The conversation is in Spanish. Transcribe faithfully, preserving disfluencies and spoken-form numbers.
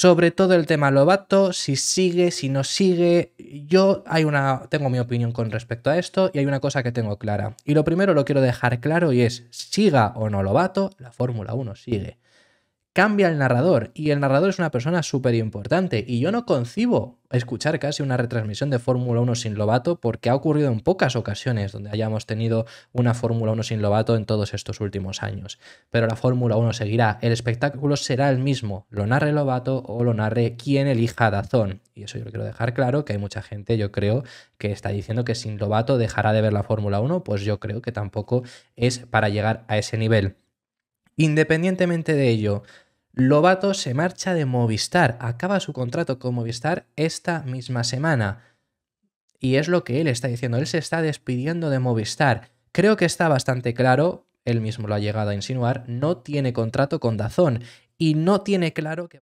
sobre todo el tema Lobato, si sigue, si no sigue. Yo hay una, tengo mi opinión con respecto a esto y hay una cosa que tengo clara. Y lo primero lo quiero dejar claro y es, siga o no Lobato, la Fórmula uno sigue. Cambia el narrador y el narrador es una persona súper importante y yo no concibo escuchar casi una retransmisión de Fórmula uno sin Lobato porque ha ocurrido en pocas ocasiones donde hayamos tenido una Fórmula uno sin Lobato en todos estos últimos años. Pero la Fórmula uno seguirá, el espectáculo será el mismo, lo narre Lobato o lo narre quien elija DAZN. Y eso yo lo quiero dejar claro, que hay mucha gente, yo creo, que está diciendo que sin Lobato dejará de ver la Fórmula uno, pues yo creo que tampoco es para llegar a ese nivel. Independientemente de ello, Lobato se marcha de Movistar, acaba su contrato con Movistar esta misma semana. Y es lo que él está diciendo, él se está despidiendo de Movistar. Creo que está bastante claro, él mismo lo ha llegado a insinuar, no tiene contrato con DAZN y no tiene claro que...